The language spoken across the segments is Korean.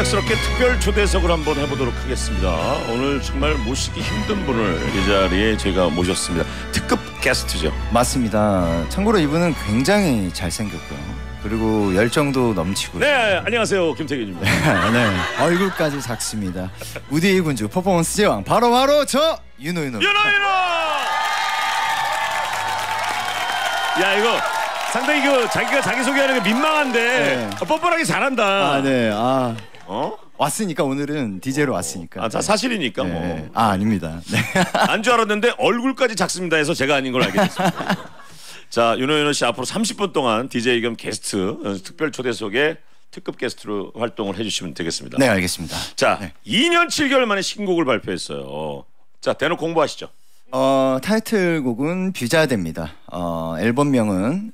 갑작스럽게 특별 초대석을 한번 해보도록 하겠습니다. 오늘 정말 모시기 힘든 분을 이 자리에 제가 모셨습니다. 특급 게스트죠. 맞습니다. 참고로 이분은 굉장히 잘생겼고요. 그리고 열정도 넘치고요. 네, 안녕하세요. 김태균입니다. 네, 얼굴까지 작습니다. 우디의 군주 퍼포먼스 제왕 바로 저 유노윤호! 야, 이거 상당히 그 자기가 자기소개하는 게 민망한데 네. 뻔뻔하게 잘한다. 아, 네. 아. 어? 왔으니까 오늘은 DJ로 왔으니까. 아, 다 사실이니까 네. 뭐. 아, 아닙니다. 네. 안 줄 알았는데 얼굴까지 작습니다 해서 제가 아닌 걸 알게 됐습니다. 자, 유노윤호 씨 앞으로 30분 동안 DJ 겸 게스트 특별 초대석에 특급 게스트로 활동을 해주시면 되겠습니다. 네, 알겠습니다. 자, 네. 2년 7개월 만에 신곡을 발표했어요. 자, 대놓고 공부하시죠. 타이틀곡은 뷰자데입니다. 앨범명은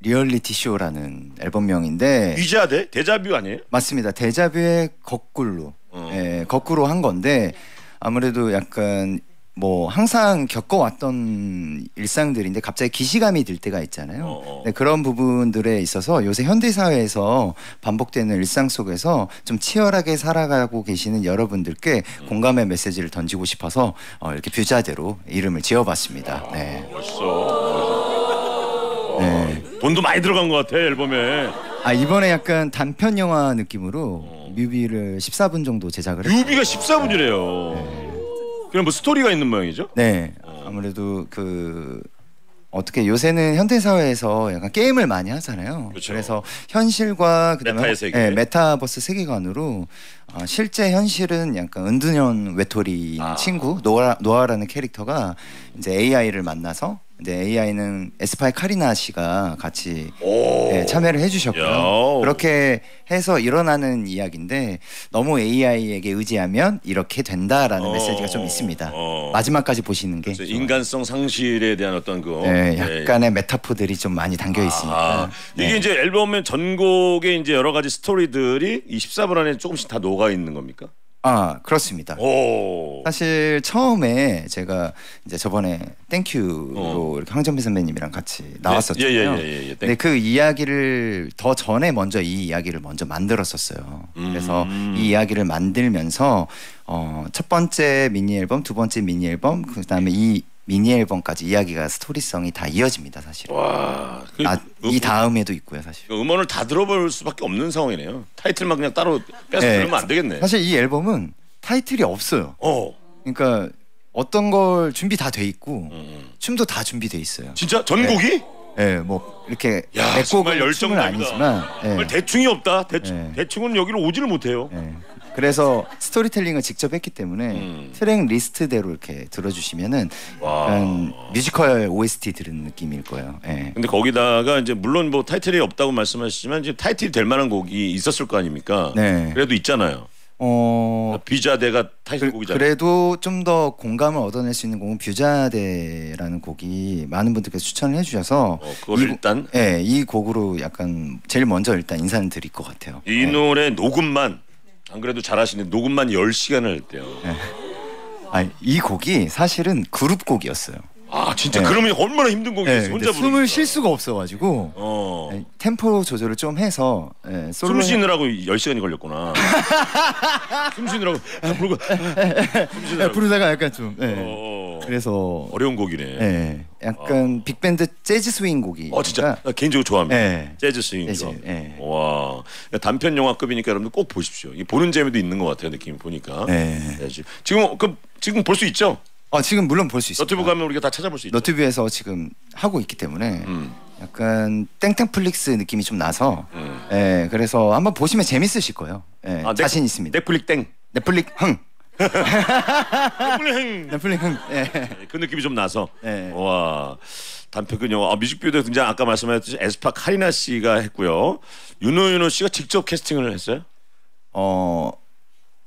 리얼리티 쇼라는 앨범명인데 뷰자데? 데자뷰 아니에요? 맞습니다. 데자뷰의 거꾸로 예, 거꾸로 한 건데 아무래도 약간 뭐 항상 겪어왔던 일상들인데 갑자기 기시감이 들 때가 있잖아요. 네, 그런 부분들에 있어서 요새 현대사회에서 반복되는 일상 속에서 좀 치열하게 살아가고 계시는 여러분들께 공감의 메시지를 던지고 싶어서 이렇게 뷰자데로 이름을 지어봤습니다. 네. 멋있어. 네. 돈도 많이 들어간 것 같아, 앨범에. 아, 이번에 약간 단편 영화 느낌으로 뮤비를 14분 정도 제작을 했어요. 뮤비가 14분이래요. 네. 그럼 뭐 스토리가 있는 모양이죠? 네. 아무래도 그 어떻게 요새는 현대사회에서 약간 게임을 많이 하잖아요. 그렇죠. 그래서 현실과 그다음에 메타의 세계. 네, 메타버스 세계관으로 실제 현실은 약간 은둔형 외톨이 친구 노아라는 캐릭터가 이제 AI를 만나서 네, AI는 에스파의 카리나 씨가 같이 네, 참여를 해주셨고요. 그렇게 해서 일어나는 이야기인데 너무 AI에게 의지하면 이렇게 된다라는 메시지가 좀 있습니다. 마지막까지 보시는 게 인간성 상실에 대한 어떤 그 네, 약간의 메타포들이 좀 많이 담겨 있습니다. 네. 이게 이제 앨범의 전곡에 이제 여러 가지 스토리들이 24분 안에 조금씩 다 녹아 있는 겁니까? 아, 그렇습니다. 사실 처음에 제가 이제 저번에 땡큐로 이렇게 황정민 선배님이랑 같이 나왔었잖아요. 근데 그 이야기를 더 전에 먼저 이 이야기를 먼저 만들었었어요. 그래서 이 이야기를 만들면서 첫 번째 미니앨범, 두 번째 미니앨범, 그 다음에 이 미니앨범까지 이야기가 스토리성이 다 이어집니다, 사실. 와, 이 다음에도 있고요, 사실. 음원을 다 들어볼 수밖에 없는 상황이네요. 타이틀만 그냥 따로 빼서 네, 들으면 안 되겠네. 사실 이 앨범은 타이틀이 없어요. 그러니까 어떤 걸 준비 다 돼 있고 춤도 다 준비돼 있어요. 진짜? 전곡이? 예, 네, 뭐 이렇게 백곡을 열정은 아니지만 정말 대충이 없다. 대충은 여기로 오지를 못해요. 그래서 스토리텔링을 직접 했기 때문에 트랙 리스트대로 이렇게 들어주시면은 뮤지컬 OST 들은 느낌일 거예요. 예. 근데 거기다가 이제 물론 뭐 타이틀이 없다고 말씀하시지만 이제 타이틀이 될 만한 곡이 있었을 거 아닙니까? 네. 그래도 있잖아요. 뷰자데가 타이틀곡이잖아요. 그래도 좀 더 공감을 얻어낼 수 있는 곡은 뷰자데라는 곡이 많은 분들께서 추천을 해주셔서 그걸 일단 예, 이 곡으로 약간 제일 먼저 일단 인사는 드릴 것 같아요. 이 노래 녹음만 안 그래도 잘하시는데 녹음만 10시간을 했대요. 네. 아니, 이 곡이 사실은 그룹곡이었어요. 아, 진짜? 네. 그러면 얼마나 힘든 곡이었어요. 네, 혼자 부르니까. 숨을 쉴 수가 없어가지고 네, 템포 조절을 좀 해서 네, 숨 쉬느라고 10시간이 걸렸구나. 숨 쉬느라고 부르고 부르다가 약간 좀 네. 그래서 어려운 곡이네. 네, 약간 빅밴드 재즈 스윙 곡이. 진짜 나 개인적으로 좋아합니다. 네. 재즈 스윙. 네. 와, 단편 영화급이니까 여러분들 꼭 보십시오. 이 보는 재미도 있는 것 같아요, 느낌이 보니까. 네. 네. 지금 볼 수 있죠? 지금 물론 볼 수 있어요. 너튜브 가면 우리가 다 찾아볼 수 있죠. 너튜브에서 지금 하고 있기 때문에 약간 땡땡플릭스 느낌이 좀 나서. 예, 그래서 한번 보시면 재밌으실 거예요. 예, 자신 있습니다. 넷플릭 땡. 넷플릭 흥. 넷플릭 흥. 예. 그 느낌이 좀 나서. 예. 와, 단편 영화. 뮤직비디오에 등장 아까 말씀하셨듯이 에스파 카리나 씨가 했고요. 유노윤호 씨가 직접 캐스팅을 했어요?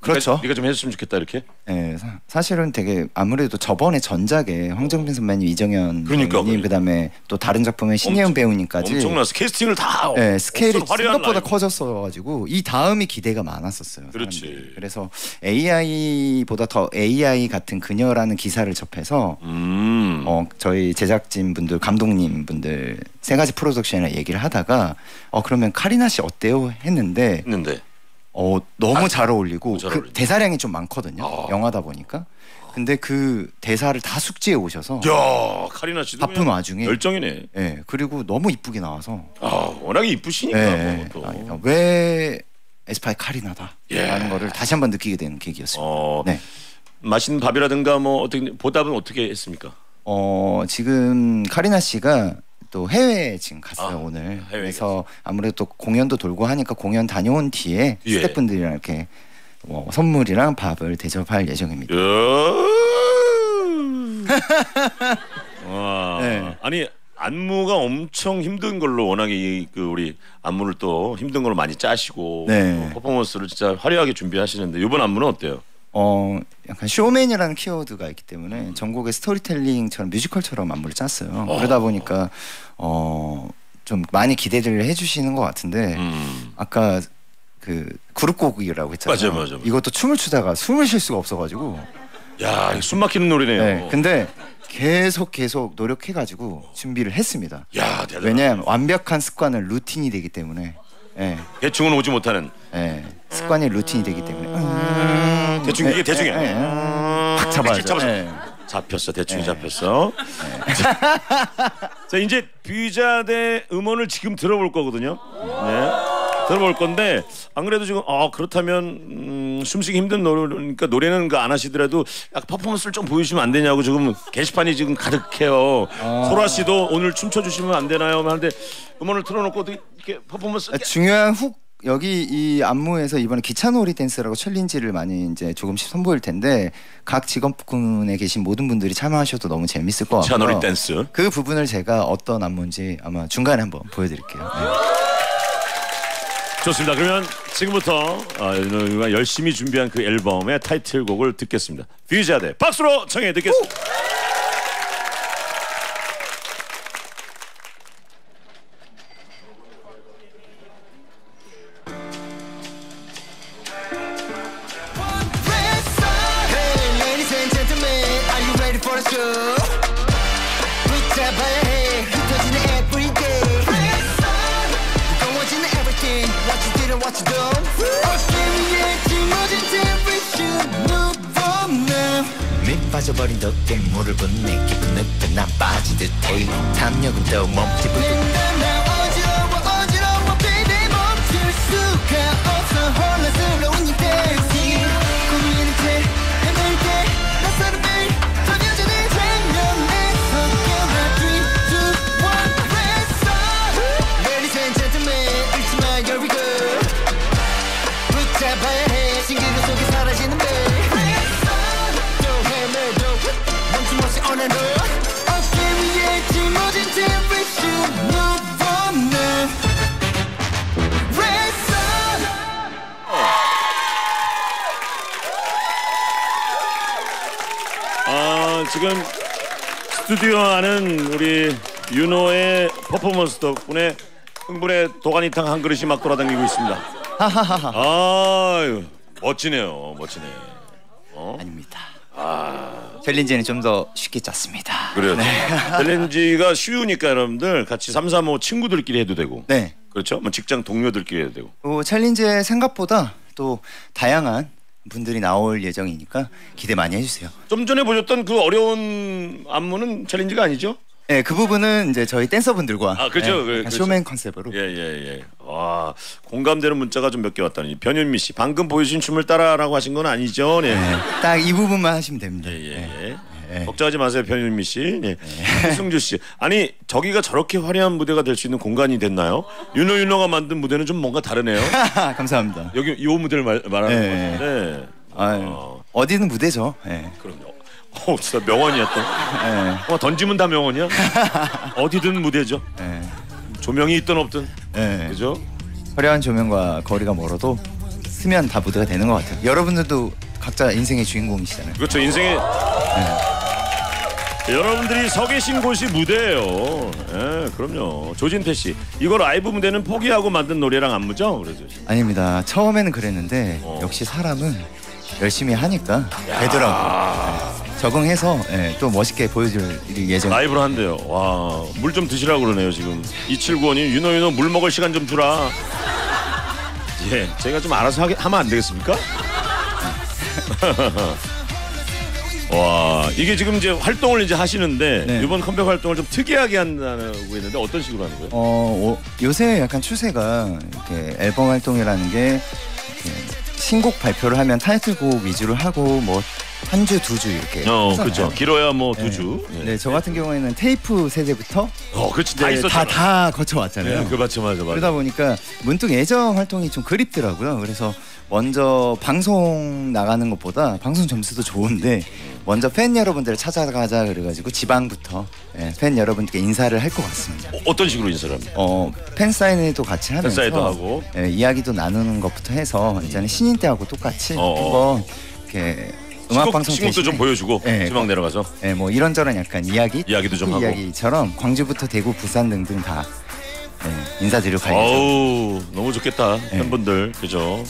그렇죠. 네가 좀 해줬으면 좋겠다 이렇게. 네, 사실은 되게 아무래도 저번에 전작에 황정민 선배님, 이정현 선배님, 그다음에 또 다른 작품에 신예은 배우님까지 엄청나서 캐스팅을 다. 네, 스케일이 생각보다 커졌어가지고 이 다음이 기대가 많았었어요. 그렇지. 사람들이. 그래서 AI보다 더 AI 같은 그녀라는 기사를 접해서 저희 제작진 분들, 감독님 분들 3가지 프로덕션이랑 얘기를 하다가 그러면 카리나 씨 어때요? 했는데. 너무 잘 어울리고 그 대사량이 좀 많거든요. 영화다 보니까. 근데 그 대사를 다 숙지해 오셔서. 야, 카리나 씨도 바쁜 와중에 열정이네. 예, 그리고 너무 이쁘게 나와서. 아, 워낙에 이쁘시니까. 예, 뭐, 또. 왜 에스파의 카리나다라는 예. 거를 다시 한번 느끼게 되는 계기였습니다. 네. 맛있는 밥이라든가 뭐 어떻게 보답은 어떻게 했습니까? 지금 카리나 씨가 또 해외에 지금 갔어요. 오늘. 그래서 아무래도 또 공연도 돌고 하니까 공연 다녀온 뒤에 예. 스태프분들이랑 이렇게 선물이랑 밥을 대접할 예정입니다. 와. 네. 아니 안무가 엄청 힘든 걸로 워낙에 우리 안무를 또 힘든 걸로 많이 짜시고 네. 퍼포먼스를 진짜 화려하게 준비하시는데 이번 안무는 어때요? 약간 쇼맨이라는 키워드가 있기 때문에 전곡의 스토리텔링처럼 뮤지컬처럼 안무를 짰어요. 그러다 보니까 좀 많이 기대를 해주시는 것 같은데 아까 그 그룹곡이라고 했잖아요. 맞아요, 맞아요. 이것도 춤을 추다가 숨을 쉴 수가 없어가지고. 야, 숨 막히는 노래네요. 네, 근데 계속 노력해가지고 준비를 했습니다. 야, 대단하다. 왜냐하면 완벽한 습관은 루틴이 되기 때문에. 네. 대충은 오지 못하는. 네. 습관이 루틴이 되기 때문에. 대충 이게 대충이야. 탁 잡아줘. 잡혔어. 대충 잡혔어. 자, 이제 뷰자데 음원을 지금 들어볼 거거든요. 네. 들어볼 건데 안 그래도 지금 그렇다면 숨쉬기 힘든 노래니까 노래는 안 하시더라도 약간 퍼포먼스를 좀 보여주시면 안 되냐고 지금 게시판이 지금 가득해요. 소라 씨도 오늘 춤춰주시면 안 되나요? 하는데 음원을 틀어놓고 이렇게 퍼포먼스 중요한 훅. 여기 이 안무에서 이번에 기차놀이 댄스라고 챌린지를 많이 이제 조금씩 선보일 텐데 각 직업군에 계신 모든 분들이 참여하셔도 너무 재밌을 것 같아요. 기차놀이 댄스. 그 부분을 제가 어떤 안무인지 아마 중간에 한번 보여드릴게요. 네. 좋습니다. 그러면 지금부터 열심히 준비한 그 앨범의 타이틀곡을 듣겠습니다. 뷰자데 박수로 청해 듣겠습니다. 오! 빠져버린 덕에 물을 붓네 깊은 늪에 나 빠지듯 에이 탐욕은 더 멈추고 어지러워 어지러워 baby 멈출 수가 없어 혼란스러운 이 댄싱 고민일 때 헤맬 때 낯선 매일 던져지는 장면에서 깨어나 3, 2, 1 Let's go Ladies and gentlemen 잊지 마 here we go 붙잡아야 해 신기루 속에 사라지는 배 지금 스튜디오 안은 우리 유노의 퍼포먼스 덕분에 흥분의 도가니탕 한 그릇이 막 돌아다니고 있습니다. 아유 멋지네요, 멋지네. 아닙니다. 챌린지는 좀 더 쉽게 짰습니다. 그래요. 네. 챌린지가 쉬우니까 여러분들 같이 335 친구들끼리 해도 되고. 네. 그렇죠. 뭐 직장 동료들끼리 해도 되고. 챌린지에 생각보다 또 다양한 분들이 나올 예정이니까 기대 많이 해주세요. 좀 전에 보셨던 그 어려운 안무는 챌린지가 아니죠? 네, 그 부분은 이제 저희 댄서분들과 그렇죠. 네, 쇼맨 컨셉으로. 예. 와, 공감되는 문자가 좀 몇 개 왔다니. 변현미 씨, 방금 보여주신 춤을 따라라고 하신 건 아니죠? 네. 네, 딱 이 부분만 하시면 됩니다. 예. 걱정하지 마세요, 변현미 씨. 네. 승주 씨, 아니 저기가 저렇게 화려한 무대가 될 수 있는 공간이 됐나요? 유노가 만든 무대는 좀 뭔가 다르네요. 감사합니다. 여기 이 무대를 말하는 건데. 어디는 무대죠. 네. 그럼요. 진짜 명언이야 또. 던지면 다 명언이야. 어디든 무대죠. 조명이 있든 없든. 그죠? 화려한 조명과 거리가 멀어도 쓰면 다 무대가 되는 것 같아요. 여러분들도 각자 인생의 주인공이시잖아요. 그렇죠. 인생의 여러분들이 서 계신 곳이 무대예요. 그럼요. 조진태 씨, 이거 라이브 무대는 포기하고 만든 노래랑 안무죠? 그러죠? 아닙니다. 처음에는 그랬는데 역시 사람은 열심히 하니까 되더라고요. 적응해서 또 멋있게 보여줄 예정. 라이브로 한대요. 와, 물 좀 드시라고 그러네요 지금. 2795님, 유노 물 먹을 시간 좀 주라. 예, 제가 좀 알아서 하면 안 되겠습니까? 와, 이게 지금 이제 활동을 이제 하시는데 네. 이번 컴백 활동을 좀 특이하게 한다고 했는데 어떤 식으로 하는 거예요? 요새 약간 추세가 이렇게 앨범 활동이라는 게 신곡 발표를 하면 타이틀곡 위주로 하고 뭐 한 주, 두 주 이렇게. 그렇죠. 길어야 뭐 두 주. 네. 예. 네, 저 같은 경우에는 테이프 세대부터 그렇지. 네, 다 거쳐왔잖아요. 네, 맞아. 그러다 보니까 문득 예전 활동이 좀 그립더라고요. 그래서 먼저 방송 나가는 것보다 방송 점수도 좋은데 먼저 팬 여러분들을 찾아가자 그래가지고 지방부터 팬 여러분께 인사를 할 것 같습니다. 어떤 식으로 인사를 합니까? 팬 사인회도 같이 하면서 팬사인회도 하고 이야기도 나누는 것부터 해서 이제는 신인 때하고 똑같이 한번 이렇게 음악방송 신곡도 좀 보여주고 지방 내려가서 뭐 이런저런 약간 이야기도 좀 하고 이야기처럼 광주부터 대구, 부산 등등 다 인사드리러 가야죠. 어우, 너무 좋겠다. 팬분들 그죠?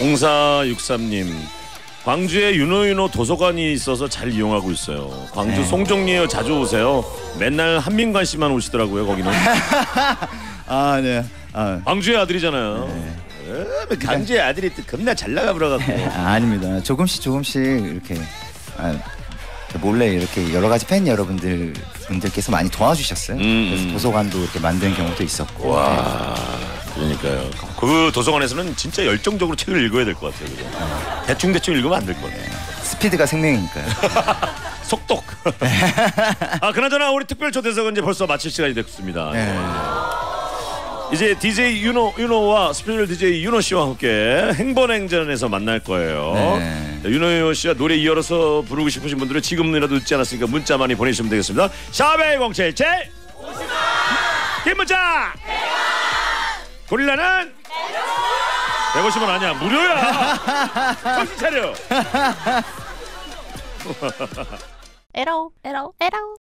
0463님, 광주에 유노윤호 도서관이 있어서 잘 이용하고 있어요. 광주 송정리에 자주 오세요. 맨날 한민관 씨만 오시더라고요. 거기는. 아 네. 광주의 아들이잖아요. 네. 광주의 아들이 겁나 잘 나가버려갖고. 아닙니다. 조금씩 이렇게 몰래 이렇게 여러 가지 팬 여러분들께서 많이 도와주셨어요. 그래서 도서관도 이렇게 만든 경우도 있었고. 와. 그러니까요. 그 도서관에서는 진짜 열정적으로 책을 읽어야 될 것 같아요. 그죠? 대충 읽으면 안 될 것 같아요. 스피드가 생명이니까요. 속독. 그나저나 우리 특별 초대석은 이제 벌써 마칠 시간이 됐습니다. 이제 DJ 유노와 스페셜 DJ 유노 씨와 함께 행번행전에서 만날 거예요. 유노 씨와 노래 이어서 부르고 싶으신 분들은 지금이라도 늦지 않았으니까 문자 많이 보내주시면 되겠습니다. 샵에 077 50원 긴 문자 고릴라는 150원 아니야. 무료야. 정신 차려. 에러.